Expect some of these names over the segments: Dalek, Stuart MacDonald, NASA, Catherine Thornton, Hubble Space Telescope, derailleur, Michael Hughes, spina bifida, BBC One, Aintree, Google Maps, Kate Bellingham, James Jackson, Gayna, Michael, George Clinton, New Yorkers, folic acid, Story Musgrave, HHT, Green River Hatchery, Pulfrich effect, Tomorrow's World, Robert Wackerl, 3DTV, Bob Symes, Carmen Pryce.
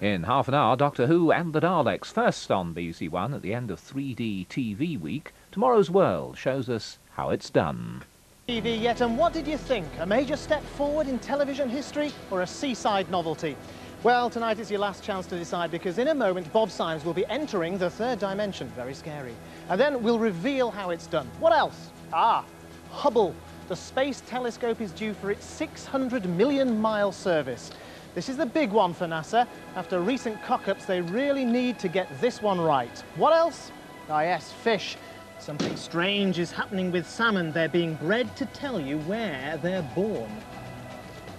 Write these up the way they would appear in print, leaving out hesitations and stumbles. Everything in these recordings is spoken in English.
In half an hour, Doctor Who and the Daleks. First on BBC One at the end of 3D TV week, Tomorrow's World shows us how it's done. TV yet, and what did you think? A major step forward in television history or a seaside novelty? Well, tonight is your last chance to decide, because in a moment Bob Symes will be entering the third dimension. Very scary. And then we'll reveal how it's done. What else? Ah, Hubble. The space telescope is due for its 600 million mile service. This is the big one for NASA. After recent cock-ups, they really need to get this one right. What else? Ah, yes, fish. Something strange is happening with salmon. They're being bred to tell you where they're born.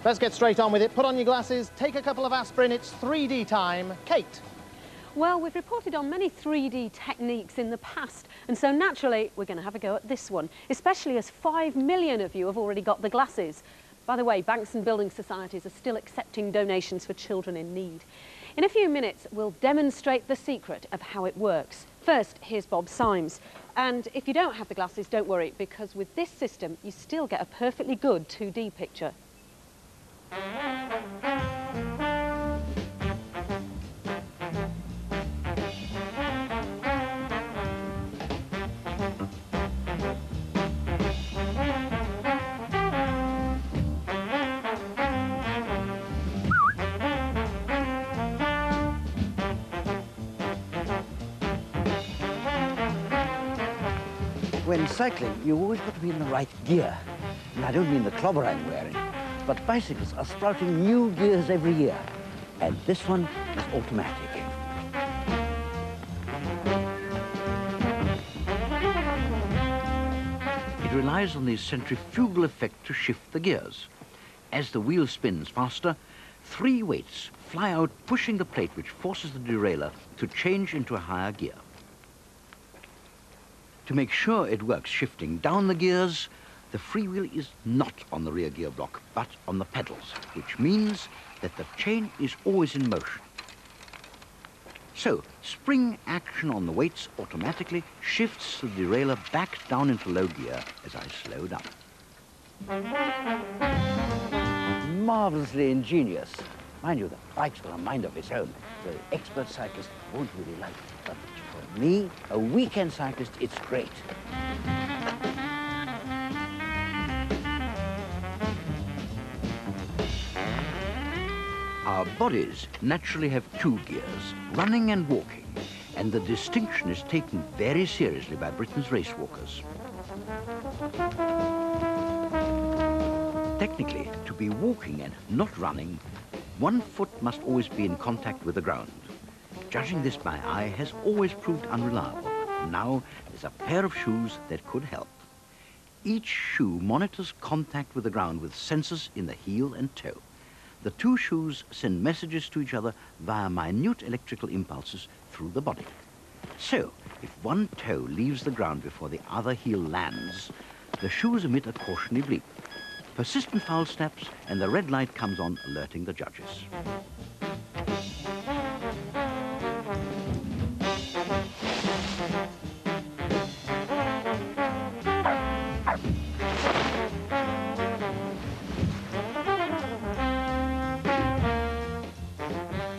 Let's get straight on with it. Put on your glasses, take a couple of aspirin. It's 3D time. Kate. Well, we've reported on many 3D techniques in the past, and so naturally we're going to have a go at this one, especially as 5 million of you have already got the glasses. By the way, banks and building societies are still accepting donations for children in need. In a few minutes, we'll demonstrate the secret of how it works. First, here's Bob Symes. And if you don't have the glasses, don't worry, because with this system, you still get a perfectly good 2D picture. When cycling, you've always got to be in the right gear. And I don't mean the clobber I'm wearing, but bicycles are sprouting new gears every year. And this one is automatic. It relies on the centrifugal effect to shift the gears. As the wheel spins faster, three weights fly out, pushing the plate, which forces the derailleur to change into a higher gear. To make sure it works shifting down the gears, the freewheel is not on the rear gear block, but on the pedals, which means that the chain is always in motion. So, spring action on the weights automatically shifts the derailleur back down into low gear as I slow down. Marvelously ingenious. Mind you, the bike's got a mind of its own. The expert cyclist won't really like it, but for me, a weekend cyclist, it's great. Our bodies naturally have two gears, running and walking, and the distinction is taken very seriously by Britain's race walkers. Technically, to be walking and not running, one foot must always be in contact with the ground. Judging this by eye has always proved unreliable. Now there's a pair of shoes that could help. Each shoe monitors contact with the ground with sensors in the heel and toe. The two shoes send messages to each other via minute electrical impulses through the body. So, if one toe leaves the ground before the other heel lands, the shoes emit a cautionary bleep. Persistent foul snaps and the red light comes on, alerting the judges.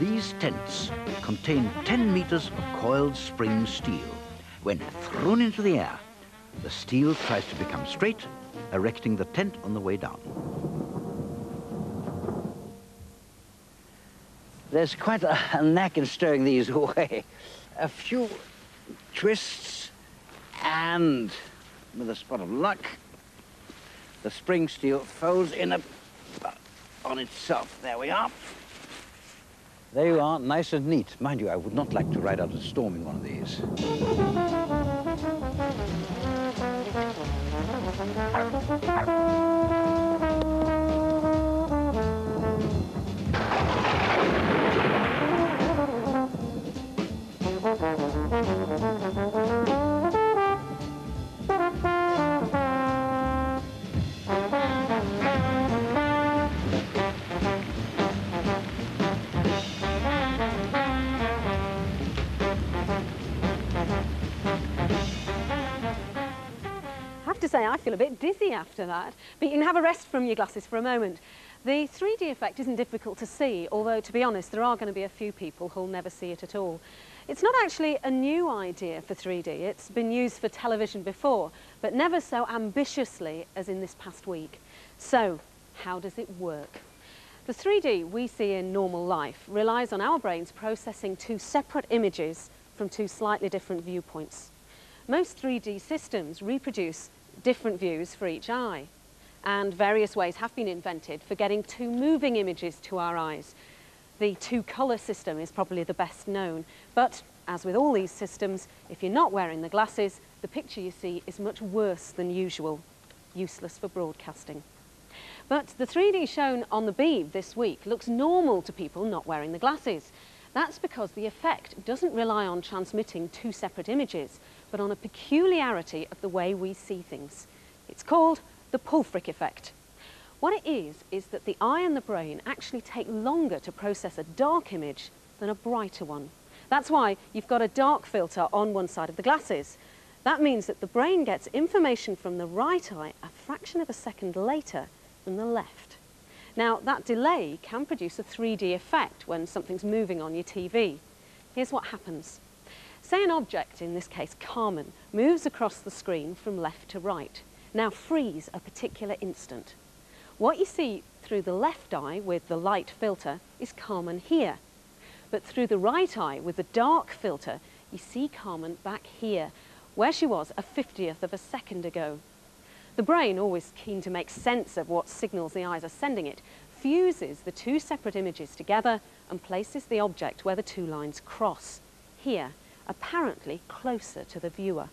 These tents contain 10 meters of coiled spring steel. When thrown into the air, the steel tries to become straight, erecting the tent on the way down. There's quite a knack in stowing these away. A few twists, and with a spot of luck, the spring steel folds in on itself. There we are. There you are, nice and neat. Mind you, I would not like to ride out a storm in one of these. I feel a bit dizzy after that, but you can have a rest from your glasses for a moment. The 3D effect isn't difficult to see, although, to be honest, there are going to be a few people who'll never see it at all. It's not actually a new idea for 3D. It's been used for television before, but never so ambitiously as in this past week. So, how does it work? The 3D we see in normal life relies on our brains processing two separate images from two slightly different viewpoints. Most 3D systems reproduce different views for each eye, and various ways have been invented for getting two moving images to our eyes. The two-colour system is probably the best known, but as with all these systems, if you're not wearing the glasses, the picture you see is much worse than usual, useless for broadcasting. But the 3D shown on the Beeb this week looks normal to people not wearing the glasses. That's because the effect doesn't rely on transmitting two separate images, but on a peculiarity of the way we see things. It's called the Pulfrich effect. What it is that the eye and the brain actually take longer to process a dark image than a brighter one. That's why you've got a dark filter on one side of the glasses. That means that the brain gets information from the right eye a fraction of a second later than the left. Now, that delay can produce a 3D effect when something's moving on your TV. Here's what happens. Say an object, in this case Carmen, moves across the screen from left to right. Now freeze a particular instant. What you see through the left eye with the light filter is Carmen here. But through the right eye with the dark filter, you see Carmen back here, where she was a 50th of a second ago. The brain, always keen to make sense of what signals the eyes are sending it, fuses the two separate images together and places the object where the two lines cross, here, apparently closer to the viewer.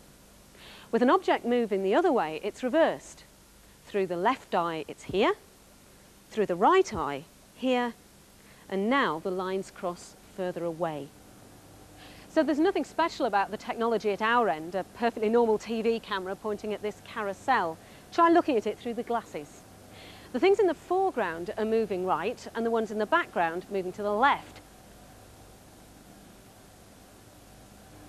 With an object moving the other way, it's reversed. Through the left eye, it's here. Through the right eye, here. And now the lines cross further away. So there's nothing special about the technology at our end, a perfectly normal TV camera pointing at this carousel. Try looking at it through the glasses. The things in the foreground are moving right, and the ones in the background moving to the left.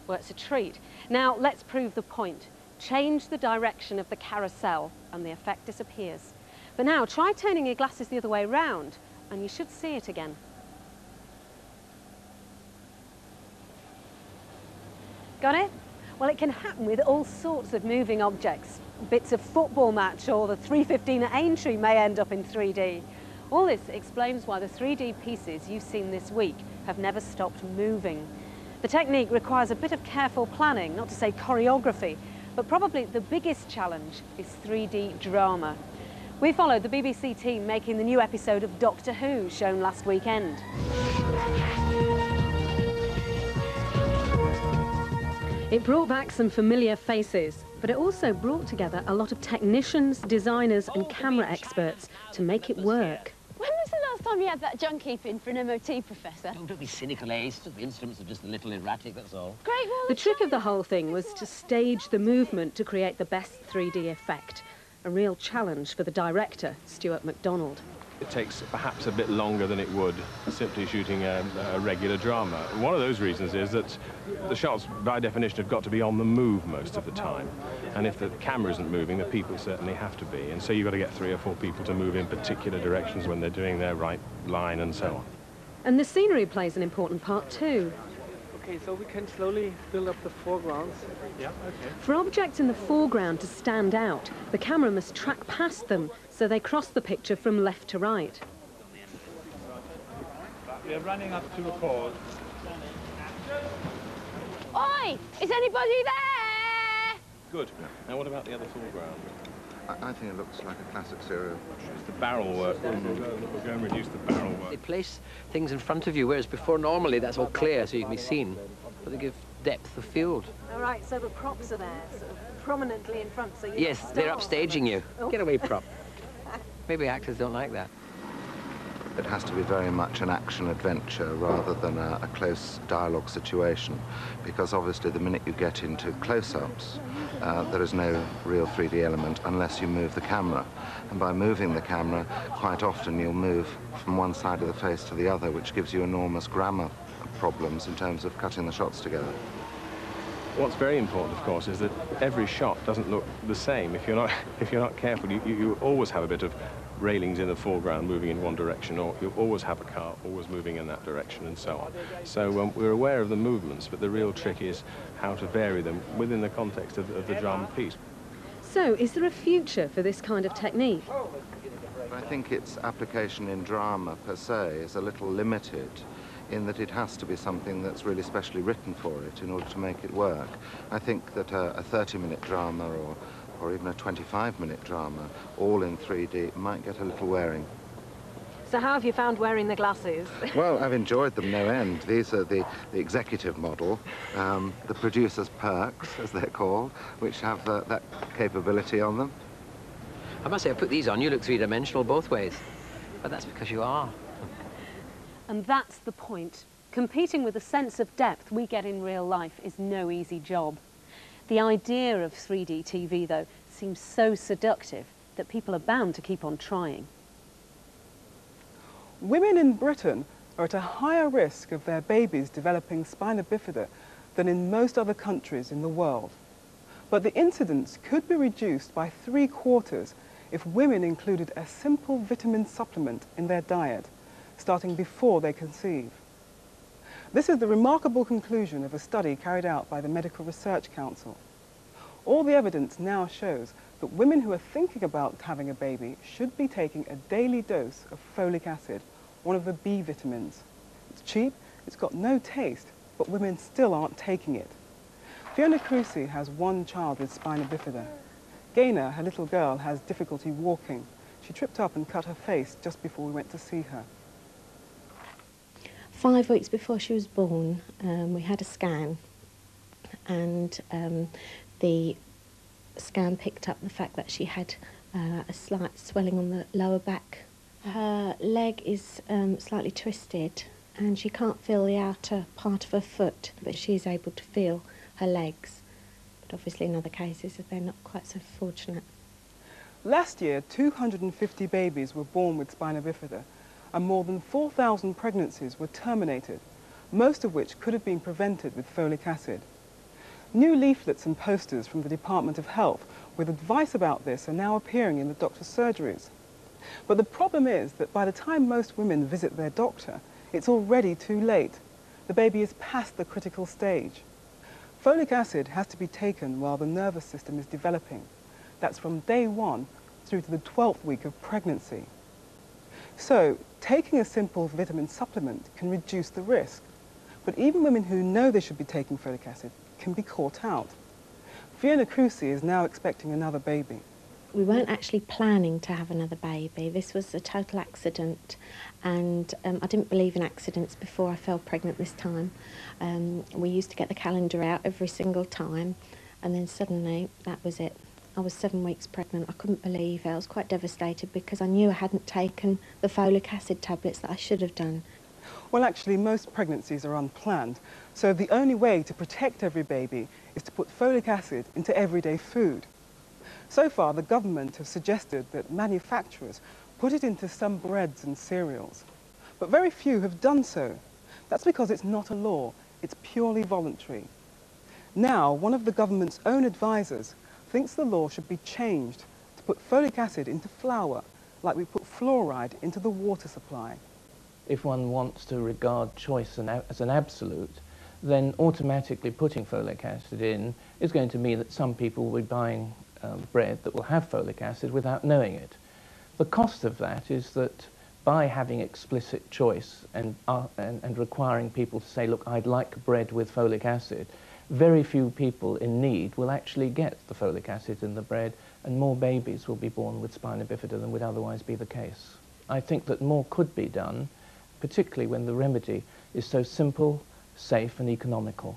Well, it's a treat. Now, let's prove the point. Change the direction of the carousel, and the effect disappears. But now, try turning your glasses the other way round, and you should see it again. Got it? Well, it can happen with all sorts of moving objects. Bits of football match or the 315 at Aintree may end up in 3D. All this explains why the 3D pieces you've seen this week have never stopped moving. The technique requires a bit of careful planning, not to say choreography, but probably the biggest challenge is 3D drama. We followed the BBC team making the new episode of Doctor Who shown last weekend. It brought back some familiar faces, but it also brought together a lot of technicians, designers and camera experts to make it work. When was the last time you had that junk heap in for an MOT, Professor? Oh, don't be cynical, eh? It's just the instruments are just a little erratic, that's all. Great Wall of China. The trick of the whole thing was to stage the movement to create the best 3D effect. A real challenge for the director, Stuart MacDonald. It takes perhaps a bit longer than it would simply shooting a regular drama. One of those reasons is that the shots, by definition, have got to be on the move most of the time. And if the camera isn't moving, the people certainly have to be. And so you've got to get 3 or 4 people to move in particular directions when they're doing their right line and so on. And the scenery plays an important part too. Okay, so we can slowly build up the foregrounds. Yeah, okay. For objects in the foreground to stand out, the camera must track past them so they cross the picture from left to right. We're running up to record. Oi! Is anybody there? Good. Now what about the other foreground? I think it looks like a classic serial. It's the barrel work. We'll go and reduce the barrel work. They place things in front of you, whereas before normally that's all clear, so you can be seen. But they give depth of field. All right, so the props are there, sort of prominently in front, so you Yes, they're upstaging you. Oh. Get away, prop. Maybe actors don't like that. It has to be very much an action-adventure rather than a close dialogue situation, because obviously the minute you get into close-ups, there is no real 3D element unless you move the camera. And by moving the camera, quite often you'll move from one side of the face to the other, which gives you enormous grammar problems in terms of cutting the shots together. What's very important, of course, is that every shot doesn't look the same. If you're not careful, you always have a bit of railings in the foreground moving in one direction, or you'll always have a car always moving in that direction, and so on. So we're aware of the movements, but the real trick is how to vary them within the context of the drama piece. So is there a future for this kind of technique? I think its application in drama per se is a little limited, in that it has to be something that's really specially written for it in order to make it work. I think that a 30-minute drama or even a 25-minute drama, all in 3D, might get a little wearing. So how have you found wearing the glasses? Well, I've enjoyed them no end. These are the executive model, the producer's perks, as they're called, which have that capability on them. I must say, I put these on, you look three-dimensional both ways. But that's because you are. And that's the point. Competing with a sense of depth we get in real life is no easy job. The idea of 3D TV, though, seems so seductive that people are bound to keep on trying. Women in Britain are at a higher risk of their babies developing spina bifida than in most other countries in the world. But the incidence could be reduced by 3/4 if women included a simple vitamin supplement in their diet, starting before they conceive. This is the remarkable conclusion of a study carried out by the Medical Research Council. All the evidence now shows that women who are thinking about having a baby should be taking a daily dose of folic acid, one of the B vitamins. It's cheap, it's got no taste, but women still aren't taking it. Fiona Crusi has one child with spina bifida. Gayna, her little girl, has difficulty walking. She tripped up and cut her face just before we went to see her. 5 weeks before she was born, we had a scan, and the scan picked up the fact that she had a slight swelling on the lower back. Her leg is slightly twisted, and she can't feel the outer part of her foot, but she is able to feel her legs. But obviously in other cases, they're not quite so fortunate. Last year, 250 babies were born with spina bifida, and more than 4,000 pregnancies were terminated, most of which could have been prevented with folic acid. New leaflets and posters from the Department of Health with advice about this are now appearing in the doctor's surgeries. But the problem is that by the time most women visit their doctor, it's already too late. The baby is past the critical stage. Folic acid has to be taken while the nervous system is developing. That's from day 1 through to the 12th week of pregnancy. So, taking a simple vitamin supplement can reduce the risk, but even women who know they should be taking folic acid can be caught out. Fiona Crusi is now expecting another baby. We weren't actually planning to have another baby. This was a total accident, and I didn't believe in accidents before I fell pregnant this time. We used to get the calendar out every single time, and then suddenly that was it. I was 7 weeks pregnant. I couldn't believe it. I was quite devastated because I knew I hadn't taken the folic acid tablets that I should have done. Well, actually, most pregnancies are unplanned, so the only way to protect every baby is to put folic acid into everyday food. So far, the government have suggested that manufacturers put it into some breads and cereals, but very few have done so. That's because it's not a law. It's purely voluntary. Now, one of the government's own advisers thinks the law should be changed to put folic acid into flour, like we put fluoride into the water supply. If one wants to regard choice as an absolute, then automatically putting folic acid in is going to mean that some people will be buying bread that will have folic acid without knowing it. The cost of that is that by having explicit choice and requiring people to say, look, I'd like bread with folic acid, very few people in need will actually get the folic acid in the bread, and more babies will be born with spina bifida than would otherwise be the case. I think that more could be done, particularly when the remedy is so simple, safe and economical.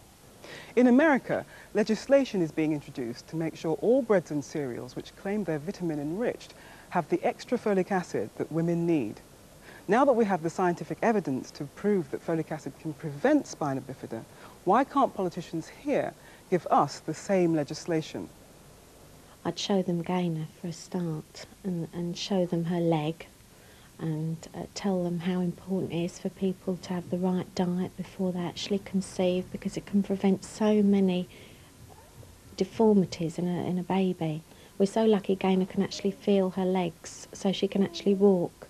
In America, legislation is being introduced to make sure all breads and cereals which claim they're vitamin enriched have the extra folic acid that women need. Now that we have the scientific evidence to prove that folic acid can prevent spina bifida, why can't politicians here give us the same legislation? I'd show them Gayna for a start, and show them her leg, and tell them how important it is for people to have the right diet before they actually conceive, because it can prevent so many deformities in a baby. We're so lucky Gayna can actually feel her legs, so she can actually walk.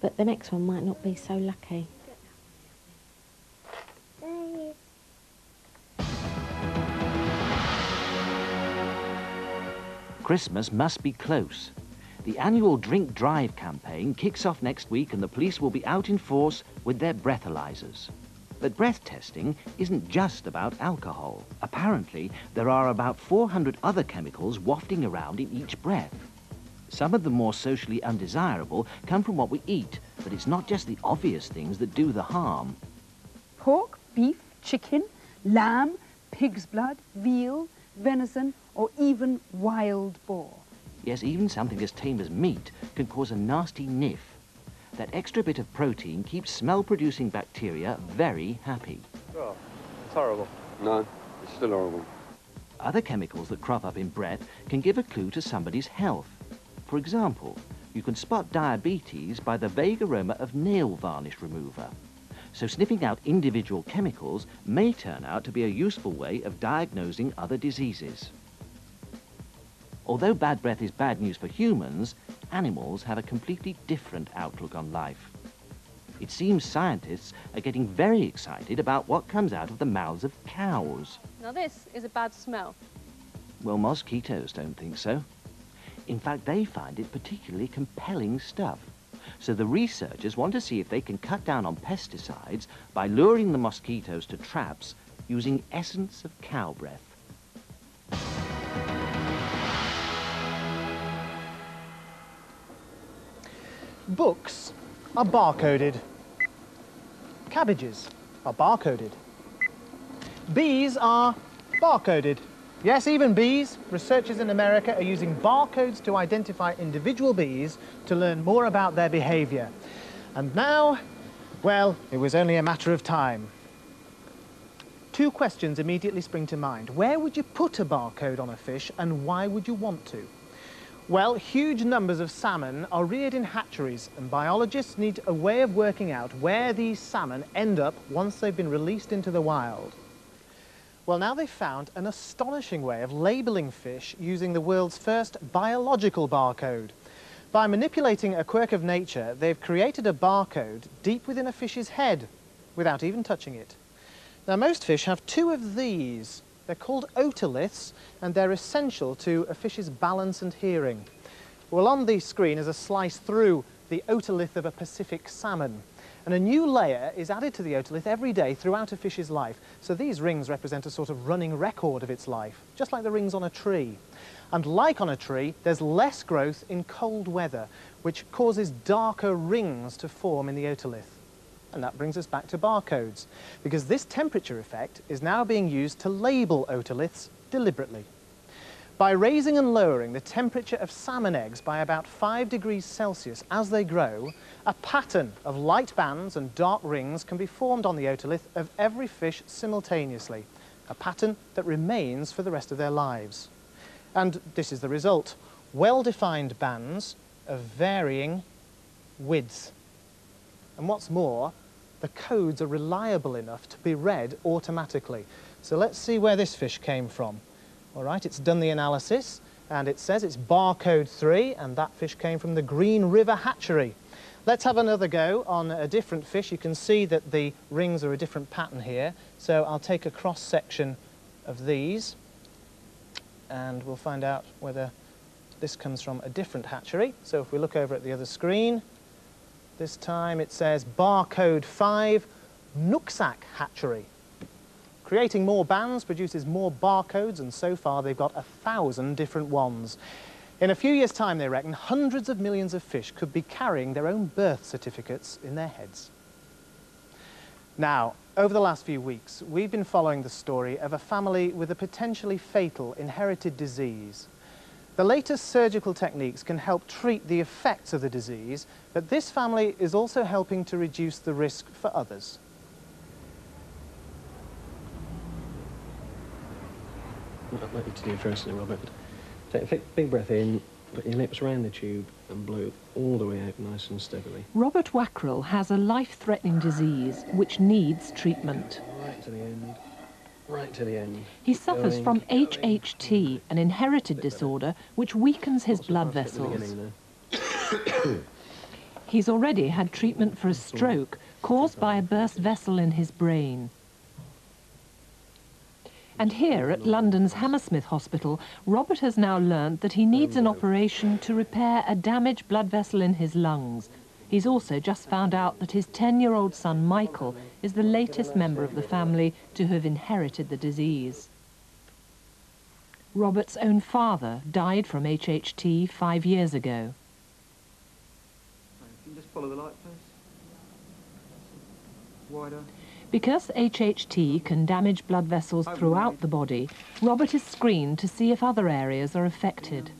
But the next one might not be so lucky. Christmas must be close. The annual Drink Drive campaign kicks off next week and the police will be out in force with their breathalyzers. But breath testing isn't just about alcohol. Apparently, there are about 400 other chemicals wafting around in each breath. Some of the more socially undesirable come from what we eat, but it's not just the obvious things that do the harm. Pork, beef, chicken, lamb, pig's blood, veal, venison, or even wild boar. Yes, even something as tame as meat can cause a nasty sniff. That extra bit of protein keeps smell-producing bacteria very happy. Oh, it's horrible. No, it's still horrible. Other chemicals that crop up in breath can give a clue to somebody's health. For example, you can spot diabetes by the vague aroma of nail varnish remover. So sniffing out individual chemicals may turn out to be a useful way of diagnosing other diseases. Although bad breath is bad news for humans, animals have a completely different outlook on life. It seems scientists are getting very excited about what comes out of the mouths of cows. Now this is a bad smell. Well, mosquitoes don't think so. In fact, they find it particularly compelling stuff. So the researchers want to see if they can cut down on pesticides by luring the mosquitoes to traps using essence of cow breath. Books are barcoded. Cabbages are barcoded. Bees are barcoded. Yes, even bees. Researchers in America are using barcodes to identify individual bees to learn more about their behaviour. And now, well, it was only a matter of time. Two questions immediately spring to mind. Where would you put a barcode on a fish and why would you want to? Well, huge numbers of salmon are reared in hatcheries, and biologists need a way of working out where these salmon end up once they've been released into the wild. Well, now they've found an astonishing way of labelling fish using the world's first biological barcode. By manipulating a quirk of nature, they've created a barcode deep within a fish's head, without even touching it. Now, most fish have two of these. They're called otoliths, and they're essential to a fish's balance and hearing. Well, on the screen is a slice through the otolith of a Pacific salmon. And a new layer is added to the otolith every day throughout a fish's life. So these rings represent a sort of running record of its life, just like the rings on a tree. And like on a tree, there's less growth in cold weather, which causes darker rings to form in the otolith. And that brings us back to barcodes, because this temperature effect is now being used to label otoliths deliberately. By raising and lowering the temperature of salmon eggs by about 5 degrees Celsius as they grow, a pattern of light bands and dark rings can be formed on the otolith of every fish simultaneously, a pattern that remains for the rest of their lives. And this is the result, well-defined bands of varying widths. And what's more, the codes are reliable enough to be read automatically. So let's see where this fish came from. All right, it's done the analysis, and it says it's barcode 3, and that fish came from the Green River Hatchery. Let's have another go on a different fish. You can see that the rings are a different pattern here. So I'll take a cross-section of these, and we'll find out whether this comes from a different hatchery. So if we look over at the other screen, this time it says barcode 5, Nooksack Hatchery. Creating more bands produces more barcodes, and so far they've got 1,000 different ones. In a few years' time, they reckon, hundreds of millions of fish could be carrying their own birth certificates in their heads. Now, over the last few weeks, we've been following the story of a family with a potentially fatal inherited disease. The latest surgical techniques can help treat the effects of the disease, but this family is also helping to reduce the risk for others. I'd like you to do firstly, Robert. Take a big breath in, put your lips round the tube and blow all the way out nice and steadily. Robert Wackerl has a life-threatening disease which needs treatment. Right to the end. right to the end. He suffers from HHT, an inherited disorder which weakens his blood vessels. He's already had treatment for a stroke caused by a burst vessel in his brain. And here at London's Hammersmith Hospital, Robert has now learned that he needs an operation to repair a damaged blood vessel in his lungs. He's also just found out that his 10-year-old son, Michael, is the latest member of the family to have inherited the disease. Robert's own father died from HHT 5 years ago. Can you just follow the light, please? Wider. Because HHT can damage blood vessels throughout the body, Robert is screened to see if other areas are affected.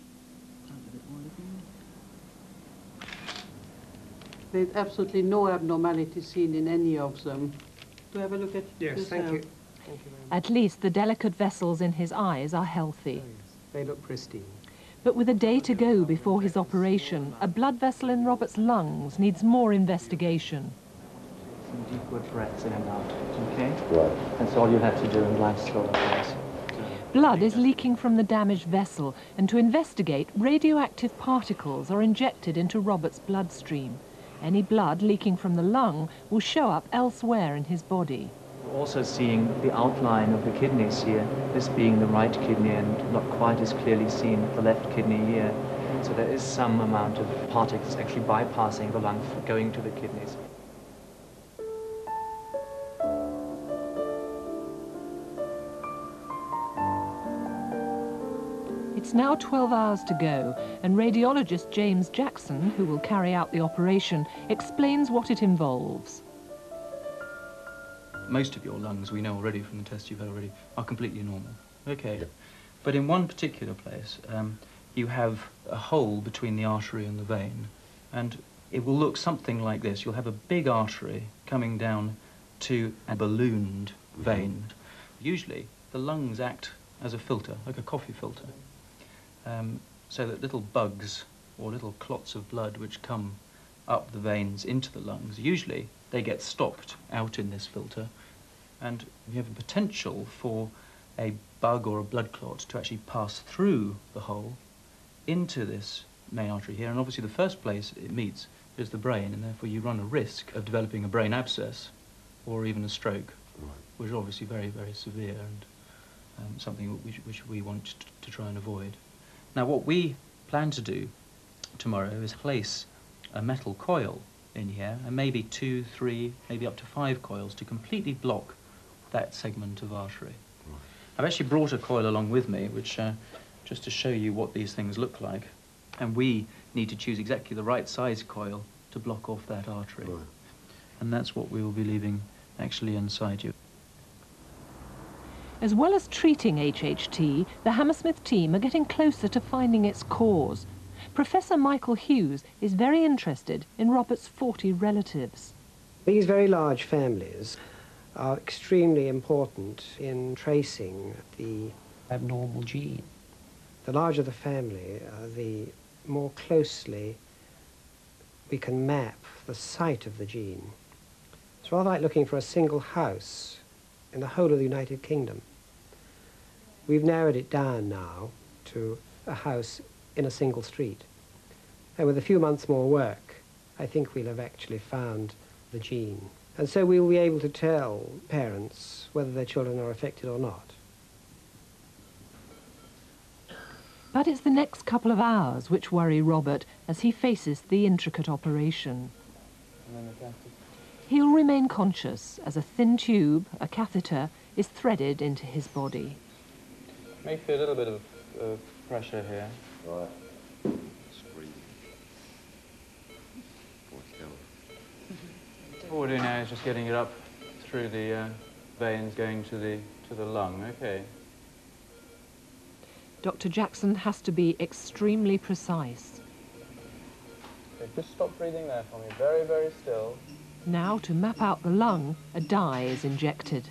There's absolutely no abnormality seen in any of them. Do you have a look at this? Yes, thank you. At least the delicate vessels in his eyes are healthy. They look pristine. But with a day to go before his operation, a blood vessel in Robert's lungs needs more investigation. Some deep good breaths in and out, okay? Right. That's all you have to do in life's slower pace. Blood is leaking from the damaged vessel, and to investigate, radioactive particles are injected into Robert's bloodstream. Any blood leaking from the lung will show up elsewhere in his body. We're also seeing the outline of the kidneys here, this being the right kidney and not quite as clearly seen the left kidney here. So there is some amount of particles actually bypassing the lung, going to the kidneys. It's now 12 hours to go, and radiologist James Jackson, who will carry out the operation, explains what it involves. Most of your lungs, we know already from the tests you've had already, are completely normal. Okay. Yeah. But in one particular place, you have a hole between the artery and the vein, and it will look something like this. You'll have a big artery coming down to a ballooned vein. Usually, the lungs act as a filter, like a coffee filter. So that little bugs or little clots of blood which come up the veins into the lungs, usually they get stopped out in this filter, and you have a potential for a bug or a blood clot to actually pass through the hole into this main artery here, and obviously the first place it meets is the brain, and therefore you run a risk of developing a brain abscess or even a stroke, which is obviously very, very severe and something which we want to try and avoid. Now, what we plan to do tomorrow is place a metal coil in here, and maybe 2, 3, maybe up to 5 coils to completely block that segment of artery. Right. I've actually brought a coil along with me, which just to show you what these things look like, and we need to choose exactly the right size coil to block off that artery. Right. And that's what we will be leaving actually inside you. As well as treating HHT, the Hammersmith team are getting closer to finding its cause. Professor Michael Hughes is very interested in Robert's 40 relatives. These very large families are extremely important in tracing the abnormal gene. The larger the family, the more closely we can map the site of the gene. It's rather like looking for a single house in the whole of the United Kingdom. We've narrowed it down now to a house in a single street. And with a few months more work, I think we'll have actually found the gene. And so we'll be able to tell parents whether their children are affected or not. But it's the next couple of hours which worry Robert as he faces the intricate operation. He'll remain conscious as a thin tube, a catheter, is threaded into his body. May feel a little bit of pressure here. Right. All we're doing now is just getting it up through the veins, going to the lung. Okay. Dr. Jackson has to be extremely precise. Okay, just stop breathing there for me. Very, very still. Now, to map out the lung, a dye is injected.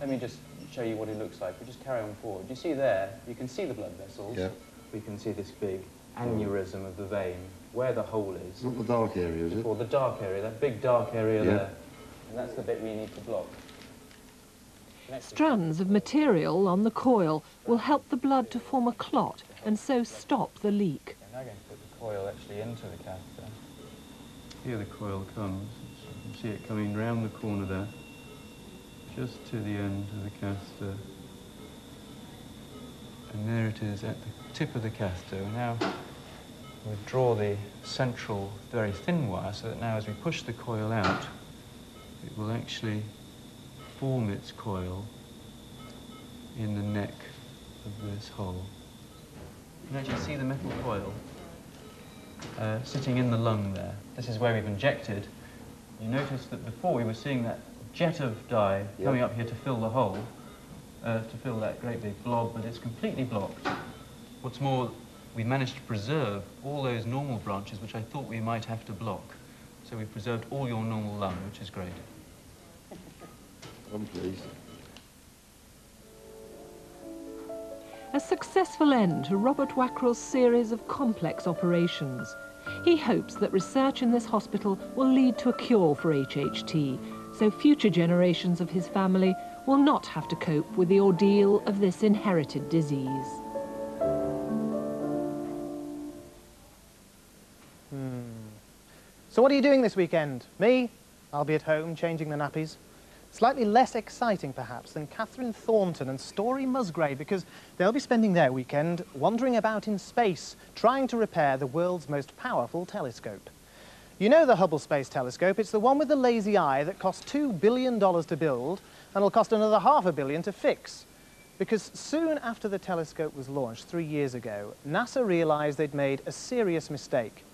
Let me just show you what it looks like. We'll just carry on forward. You see there, you can see the blood vessels. Yeah. We can see this big aneurysm of the vein, where the hole is. Not the dark area, is it? Or the dark area, that big dark area there. And that's the bit we need to block. Strands of material on the coil will help the blood to form a clot and so stop the leak. I'm now going to put the coil actually into the catheter. Here the coil comes. You can see it coming round the corner there, just to the end of the catheter. And there it is at the tip of the catheter. Now we draw the central, very thin wire so that now as we push the coil out, it will actually form its coil in the neck of this hole. You can actually see the metal coil sitting in the lung there. This is where we've injected. You notice that before we were seeing that jet of dye coming up here to fill the hole, to fill that great big blob, but it's completely blocked. What's more, we managed to preserve all those normal branches which I thought we might have to block. So we've preserved all your normal lung, which is great. I'm pleased. A successful end to Robert Wackerl's series of complex operations. He hopes that research in this hospital will lead to a cure for HHT, so future generations of his family will not have to cope with the ordeal of this inherited disease. So what are you doing this weekend? Me? I'll be at home changing the nappies. Slightly less exciting, perhaps, than Catherine Thornton and Story Musgrave, because they'll be spending their weekend wandering about in space, trying to repair the world's most powerful telescope. You know the Hubble Space Telescope, it's the one with the lazy eye that cost $2 billion to build, and it'll cost another $500 million to fix. Because soon after the telescope was launched 3 years ago, NASA realized they'd made a serious mistake.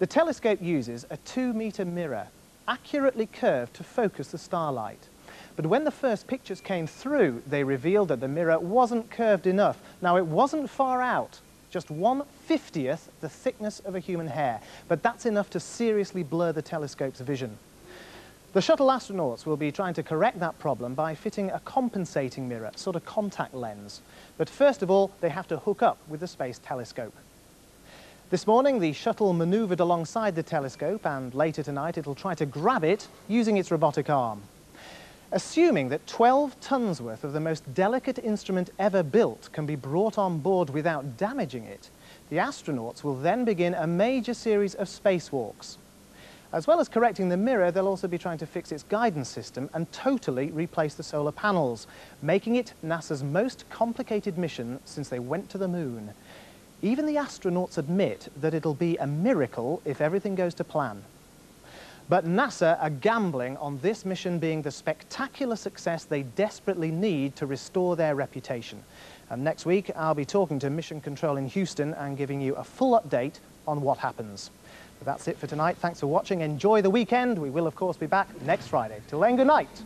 The telescope uses a 2-meter mirror, accurately curved to focus the starlight. But when the first pictures came through, they revealed that the mirror wasn't curved enough. Now, it wasn't far out, just 1/50th the thickness of a human hair. But that's enough to seriously blur the telescope's vision. The shuttle astronauts will be trying to correct that problem by fitting a compensating mirror, sort of contact lens. But first of all, they have to hook up with the space telescope. This morning, the shuttle manoeuvred alongside the telescope, and later tonight it'll try to grab it using its robotic arm. Assuming that 12 tons worth of the most delicate instrument ever built can be brought on board without damaging it, the astronauts will then begin a major series of spacewalks. As well as correcting the mirror, they'll also be trying to fix its guidance system and totally replace the solar panels, making it NASA's most complicated mission since they went to the moon. Even the astronauts admit that it'll be a miracle if everything goes to plan. But NASA are gambling on this mission being the spectacular success they desperately need to restore their reputation. And next week, I'll be talking to Mission Control in Houston and giving you a full update on what happens. But that's it for tonight. Thanks for watching. Enjoy the weekend. We will, of course, be back next Friday. Till then, good night.